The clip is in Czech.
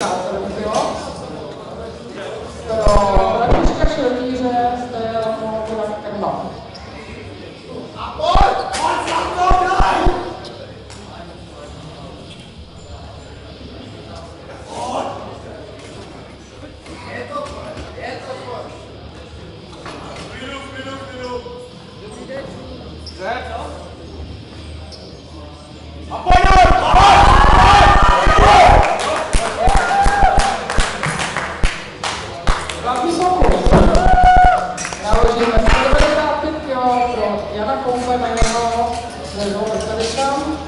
Jana Koubena, Jana Koubena,